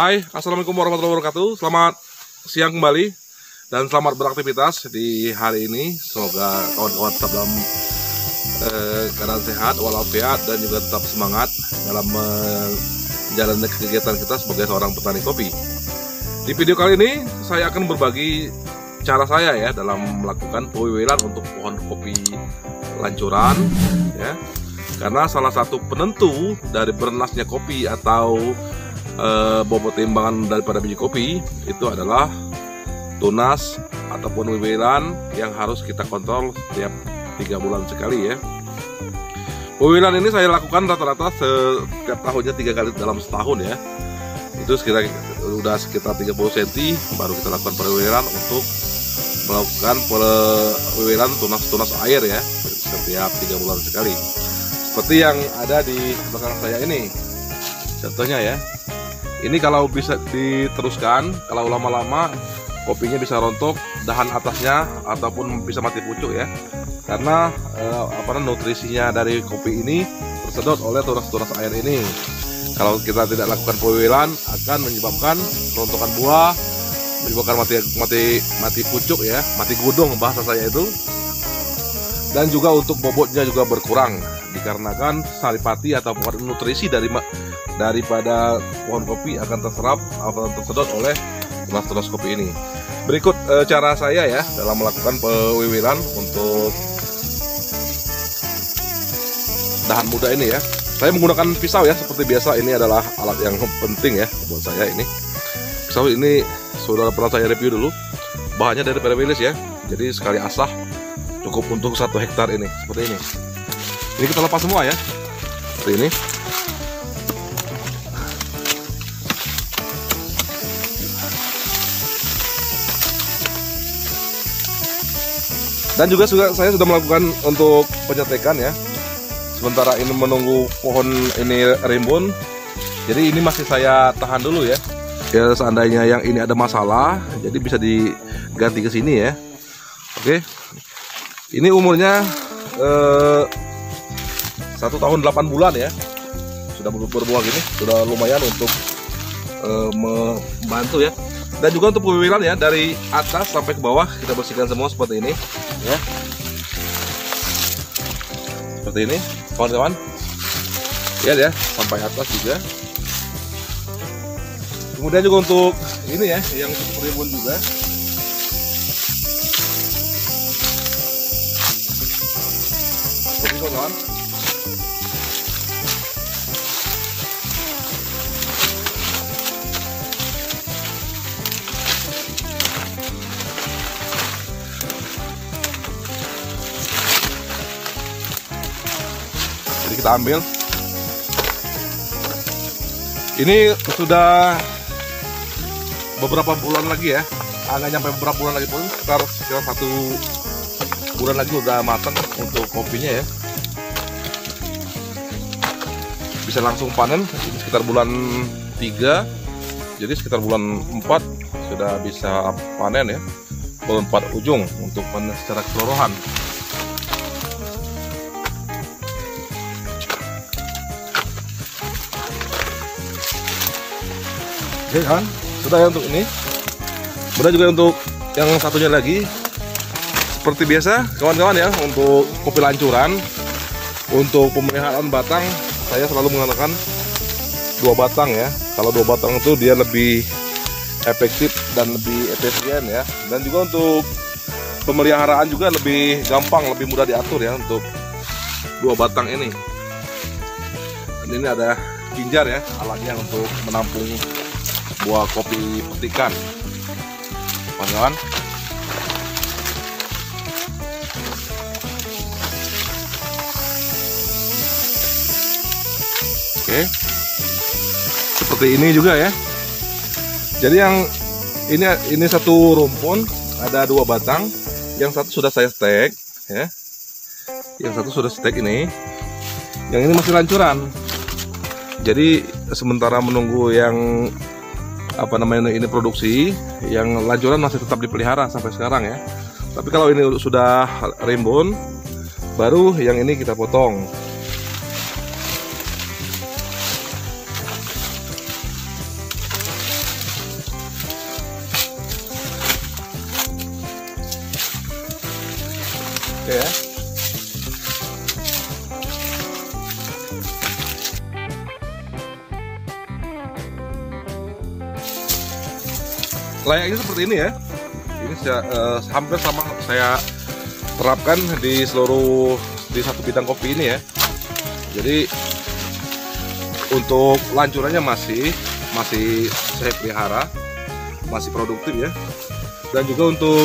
Hai, assalamualaikum warahmatullahi wabarakatuh. Selamat siang kembali dan selamat beraktivitas di hari ini. Semoga kawan-kawan tetap dalam keadaan sehat walafiat dan juga tetap semangat dalam menjalani kegiatan kita sebagai seorang petani kopi. Di video kali ini saya akan berbagi cara saya ya dalam melakukan pewiwilan untuk pohon kopi lancuran ya. Karena salah satu penentu dari bernasnya kopi atau bobot timbangan daripada biji kopi itu adalah tunas ataupun wiwilan yang harus kita kontrol setiap 3 bulan sekali ya. Wiwilan ini saya lakukan rata-rata setiap tahunnya 3 kali dalam setahun ya. Itu udah sekitar 30 cm baru kita lakukan perwiwilan untuk melakukan perwiwilan tunas-tunas air ya setiap 3 bulan sekali. Seperti yang ada di belakang saya ini contohnya ya. Ini kalau bisa diteruskan, kalau lama-lama kopinya bisa rontok, dahan atasnya ataupun bisa mati pucuk ya. Karena nutrisinya dari kopi ini tersedot oleh tunas-tunas air ini. Kalau kita tidak lakukan pewiwilan akan menyebabkan rontokan buah, menyebabkan mati pucuk ya, mati gudung bahasa saya itu. Dan juga untuk bobotnya juga berkurang dikarenakan saripati atau nutrisi daripada pohon kopi akan terserap atau tersedot oleh tunas-tunas kopi ini. Berikut cara saya ya dalam melakukan pewiwilan untuk dahan muda ini ya. Saya menggunakan pisau ya seperti biasa. Ini adalah alat yang penting ya buat saya ini. Pisau ini sudah pernah saya review dulu. Bahannya dari perwilis ya. Jadi sekali asah cukup untuk 1 hektar ini seperti ini. Ini kita lepas semua ya. Seperti ini. Dan juga saya sudah melakukan untuk penyetekan ya. Sementara ini menunggu pohon ini rimbun. Jadi ini masih saya tahan dulu ya. Ya seandainya yang ini ada masalah, jadi bisa diganti ke sini ya. Oke. Ini umurnya 1 tahun 8 bulan ya. Sudah berbuah gini, sudah lumayan untuk membantu ya. Dan juga untuk pewiwilan ya, dari atas sampai ke bawah kita bersihkan semua seperti ini ya. Seperti ini kawan-kawan, lihat ya sampai atas juga. Kemudian juga untuk ini ya yang rimbun juga. Seperti itu kawan. Kita ambil ini sudah beberapa bulan lagi ya, nggak nyampe beberapa bulan lagi pun sekitar 1 bulan lagi udah matang untuk kopinya ya, bisa langsung panen. Ini sekitar bulan 3, jadi sekitar bulan 4 sudah bisa panen ya, bulan 4 ujung untuk panen secara keseluruhan. Oke kan, sudah ya untuk ini. Kemudian juga untuk yang satunya lagi, seperti biasa kawan-kawan ya, untuk kopi lancuran, untuk pemeliharaan batang saya selalu menggunakan 2 batang ya. Kalau 2 batang itu dia lebih efektif dan lebih efisien ya. Dan juga untuk pemeliharaan juga lebih gampang, lebih mudah diatur ya untuk 2 batang ini. Dan ini ada ginjar ya, alatnya untuk menampung buah kopi petikan, kawan-kawan. Oke, seperti ini juga ya. Jadi yang ini 1 rumpun ada 2 batang, yang satu sudah saya stek ya, yang satu sudah stek ini, yang ini masih lancuran. Jadi sementara menunggu yang ini produksi, yang lancuran masih tetap dipelihara sampai sekarang ya. Tapi kalau ini sudah rimbun, baru yang ini kita potong. gitu ya. Layaknya seperti ini ya. Ini hampir sama saya terapkan di seluruh di satu bidang kopi ini ya. Jadi untuk lancurannya masih saya pelihara, masih produktif ya. Dan juga untuk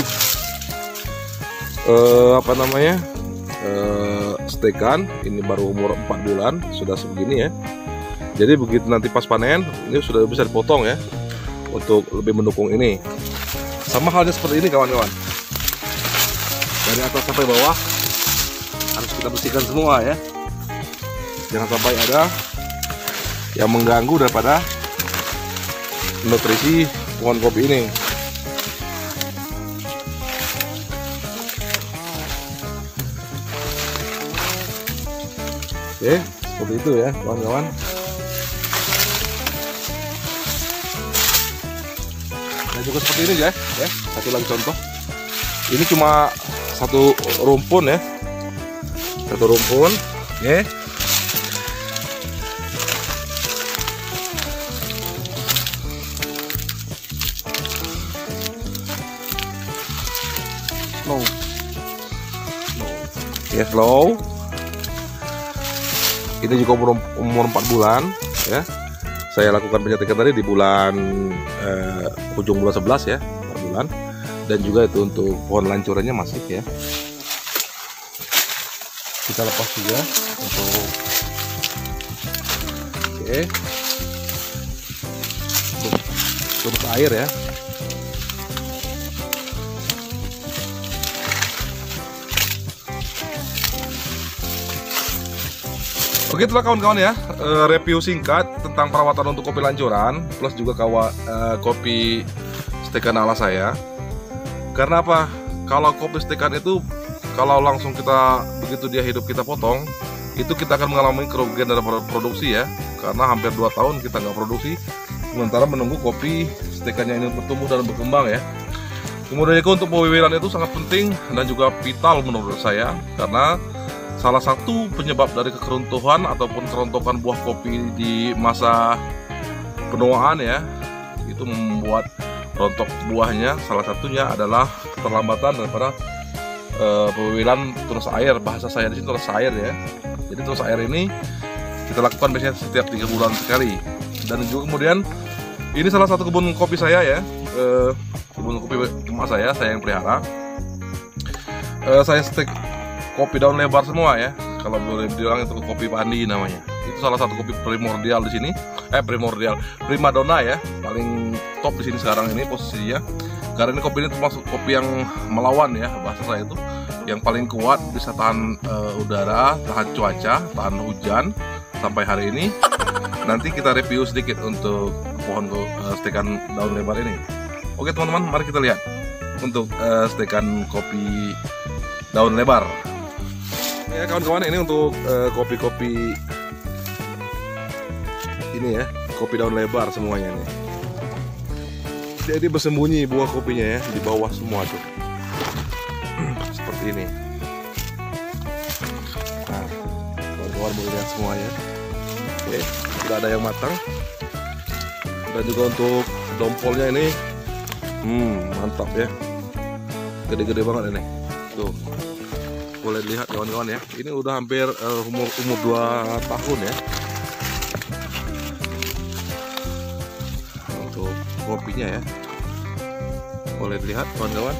stekan ini baru umur 4 bulan sudah sebegini ya. Jadi begitu nanti pas panen ini sudah bisa dipotong ya, untuk lebih mendukung ini. Sama halnya seperti ini kawan-kawan, dari atas sampai bawah harus kita bersihkan semua ya, jangan sampai ada yang mengganggu daripada nutrisi pohon kopi ini. Oke, seperti itu ya kawan-kawan. Nah, juga seperti ini guys ya, satu lagi contoh. Ini cuma satu rumpun ya, satu rumpun. Oke, ya slow. Ini juga umur 4 bulan ya. Saya lakukan penyuntikan tadi di bulan ujung bulan 11 ya, bulan. Dan juga itu untuk pohon lancurannya masih ya. Kita lepas juga untuk oke. Terus air ya. Oke, itulah kawan-kawan ya, review singkat tentang perawatan untuk kopi lancuran plus juga kopi stekan ala saya. Karena apa? Kalau kopi stekan itu kalau langsung kita begitu dia hidup kita potong, itu kita akan mengalami kerugian dari produksi ya. Karena hampir 2 tahun kita nggak produksi, sementara menunggu kopi stekannya ini bertumbuh dan berkembang ya. Kemudian untuk pewiwiran itu sangat penting dan juga vital menurut saya, karena salah satu penyebab dari kekeruntuhan ataupun kerontokan buah kopi di masa penuaan ya, itu membuat rontok buahnya salah satunya adalah keterlambatan daripada pewiwilan tunas air, bahasa saya di sini tunas air ya. Jadi tunas air ini kita lakukan biasanya setiap 3 bulan sekali. Dan juga kemudian ini salah satu kebun kopi saya ya, kebun kopi cuma saya yang pelihara. Saya stek kopi daun lebar semua ya, kalau boleh bilang itu kopi pandi namanya. Itu salah satu kopi primordial di sini, primadona ya, paling top di sini sekarang ini posisinya. Karena ini kopi ini termasuk kopi yang melawan ya, bahasa saya itu, yang paling kuat, bisa tahan udara, tahan cuaca, tahan hujan sampai hari ini. Nanti kita review sedikit untuk pohon stekan daun lebar ini. Oke teman-teman, mari kita lihat untuk stekan kopi daun lebar. Ya kawan-kawan, ini untuk kopi-kopi ini ya, kopi daun lebar semuanya nih. Jadi bersembunyi buah kopinya ya di bawah semua tuh, seperti ini. Nah, kawan-kawan boleh lihat semuanya. Oke, sudah ada yang matang. Dan juga untuk dompolnya ini, mantap ya, gede-gede banget ini. Tuh, boleh lihat kawan-kawan ya, ini udah hampir umur 2 tahun ya. Untuk kopinya ya, boleh lihat kawan-kawan.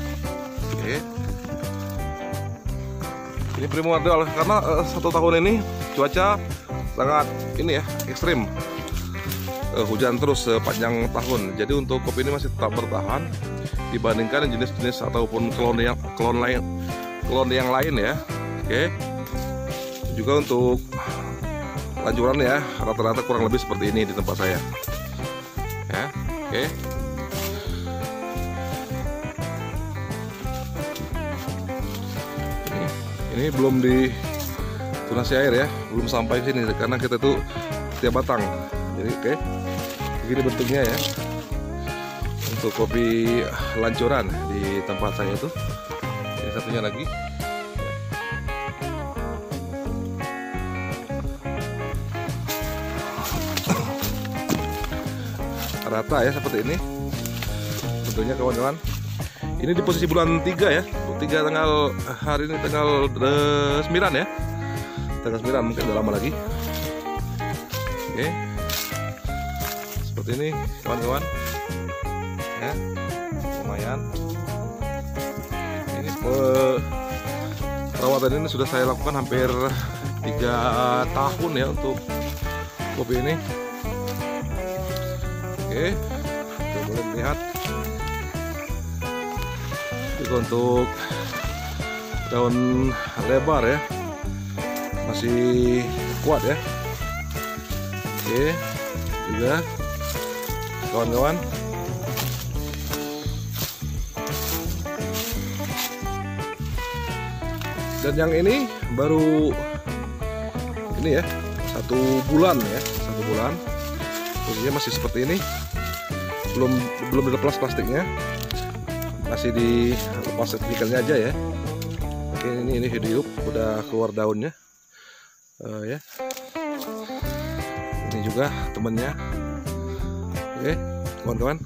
Oke, ini primordial karena 1 tahun ini cuaca sangat ini ya, ekstrim, hujan terus sepanjang tahun. Jadi untuk kopi ini masih tetap bertahan dibandingkan jenis-jenis ataupun klon yang lain ya. Oke, juga untuk lancuran ya rata-rata kurang lebih seperti ini di tempat saya ya. Oke, ini belum ditunasi air ya, belum sampai sini karena kita tuh setiap batang. Jadi oke, begini bentuknya ya untuk kopi lancuran di tempat saya itu. Satunya lagi rata ya seperti ini. Tentunya kawan-kawan, ini di posisi bulan 3 ya. Bulan 3 tanggal hari ini tanggal 9 ya. Tanggal 9 mungkin udah lama lagi. Oke. Seperti ini kawan-kawan. Ya. Lumayan. Ini perawatan ini sudah saya lakukan hampir 3 tahun ya untuk kopi ini. Oke, kita boleh melihat juga untuk daun lebar ya, masih kuat ya. Oke, juga kawan-kawan, dan yang ini baru ini ya, 1 bulan ya, 1 bulan posisinya masih seperti ini, belum dilepas plastiknya, masih dilepas stikernya aja ya. Oke, ini hidup, udah keluar daunnya ya. Ini juga temennya. Oke kawan-kawan,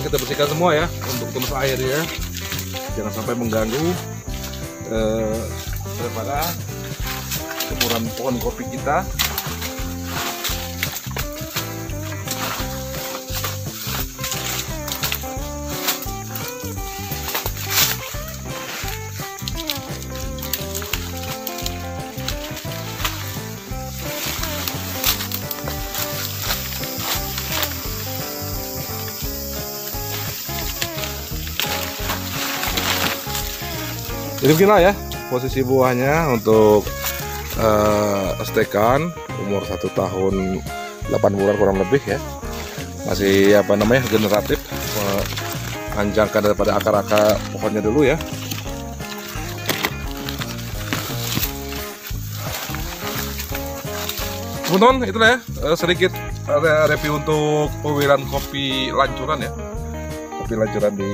kita bersihkan semua ya untuk tumis air ya, jangan sampai mengganggu daripada kemuran pohon kopi kita. Jadi beginilah ya posisi buahnya untuk stekan umur 1 tahun 8 bulan kurang lebih ya, masih apa namanya generatif, menanjangkan daripada akar-akar pohonnya dulu ya. Teman-teman, itulah ya sedikit review untuk pewiran kopi lancuran di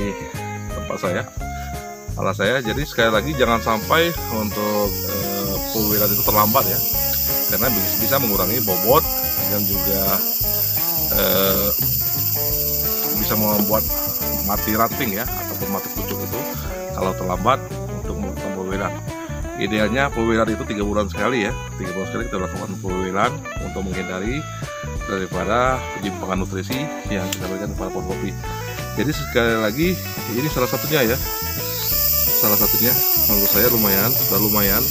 tempat saya. Alas saya, jadi sekali lagi jangan sampai untuk pewiran itu terlambat ya, karena bisa mengurangi bobot dan juga bisa membuat mati ranting ya, ataupun mati pucuk itu kalau terlambat untuk melakukan pewiran. Idealnya pewiran itu 3 bulan sekali ya, 3 bulan sekali kita lakukan pewiran untuk menghindari daripada penyimpangan nutrisi yang kita berikan kepada pohon kopi. Jadi sekali lagi ini salah satunya menurut saya sudah lumayan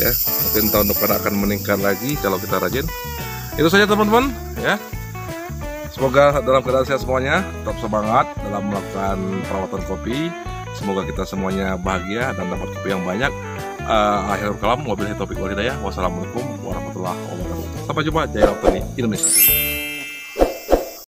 ya, mungkin tahun depan akan meningkat lagi kalau kita rajin. Itu saja teman-teman ya, semoga dalam keadaan sehat semuanya, tetap semangat dalam melakukan perawatan kopi, semoga kita semuanya bahagia dan dapat kopi yang banyak. Akhirul kalam, wabillahi taufiq wal hidayah, wassalamualaikum warahmatullahi wabarakatuh, sampai jumpa. Jaya Tani Indonesia.